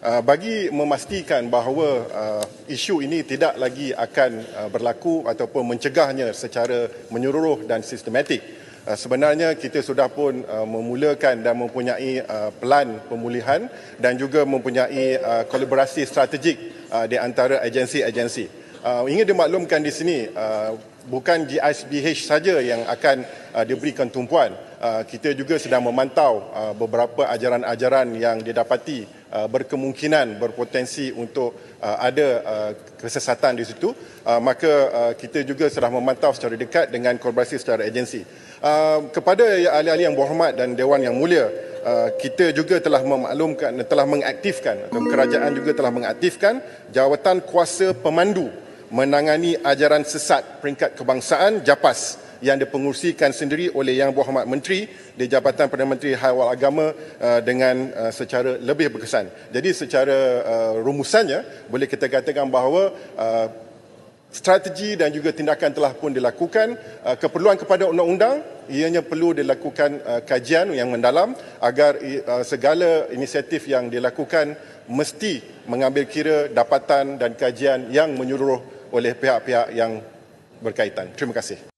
Bagi memastikan bahawa isu ini tidak lagi akan berlaku ataupun mencegahnya secara menyeluruh dan sistematik, sebenarnya kita sudah pun memulakan dan mempunyai pelan pemulihan dan juga mempunyai kolaborasi strategik di antara agensi-agensi. Ingin dimaklumkan di sini, bukan GISBH saja yang akan diberikan tumpuan. Kita juga sedang memantau beberapa ajaran-ajaran yang didapati berkemungkinan berpotensi untuk ada kesesatan di situ, maka kita juga sedang memantau secara dekat dengan kolaborasi secara agensi. Kepada ahli-ahli yang berhormat dan Dewan yang mulia, kita juga telah memaklumkan, telah mengaktifkan, atau kerajaan juga telah mengaktifkan jawatan kuasa pemandu menangani ajaran sesat peringkat kebangsaan JAPAS yang dipengerusikan sendiri oleh Yang Berhormat Menteri di Jabatan Perdana Menteri Haiwal Agama dengan secara lebih berkesan. Jadi secara rumusannya boleh kita katakan bahawa strategi dan juga tindakan telah pun dilakukan. Keperluan kepada undang-undang, ianya perlu dilakukan kajian yang mendalam agar segala inisiatif yang dilakukan mesti mengambil kira dapatan dan kajian yang menyeluruh oleh pihak-pihak yang berkaitan. Terima kasih.